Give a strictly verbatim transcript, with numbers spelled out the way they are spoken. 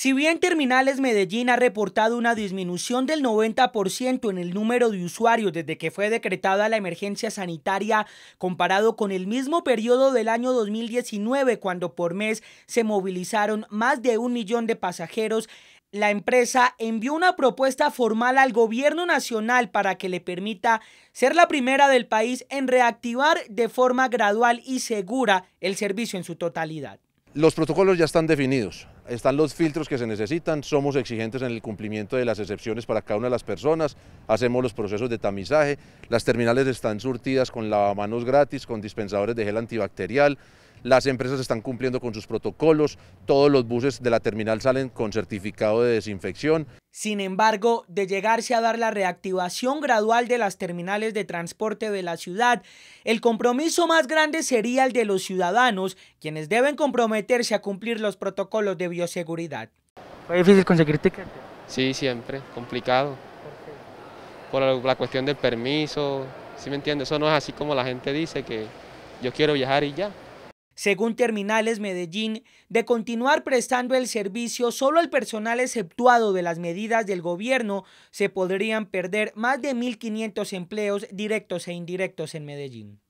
Si bien Terminales Medellín ha reportado una disminución del noventa por ciento en el número de usuarios desde que fue decretada la emergencia sanitaria comparado con el mismo periodo del año dos mil diecinueve, cuando por mes se movilizaron más de un millón de pasajeros, la empresa envió una propuesta formal al gobierno nacional para que le permita ser la primera del país en reactivar de forma gradual y segura el servicio en su totalidad. Los protocolos ya están definidos, están los filtros que se necesitan, somos exigentes en el cumplimiento de las excepciones para cada una de las personas, hacemos los procesos de tamizaje, las terminales están surtidas con lavamanos gratis, con dispensadores de gel antibacterial, las empresas están cumpliendo con sus protocolos, todos los buses de la terminal salen con certificado de desinfección. Sin embargo, de llegarse a dar la reactivación gradual de las terminales de transporte de la ciudad, el compromiso más grande sería el de los ciudadanos, quienes deben comprometerse a cumplir los protocolos de bioseguridad. ¿Fue difícil conseguir ticket? Sí, siempre, complicado. ¿Por qué? Por la cuestión del permiso, ¿sí me entiendes? Eso no es así como la gente dice, que yo quiero viajar y ya. Según Terminales Medellín, de continuar prestando el servicio solo al personal exceptuado de las medidas del gobierno, se podrían perder más de mil quinientos empleos directos e indirectos en Medellín.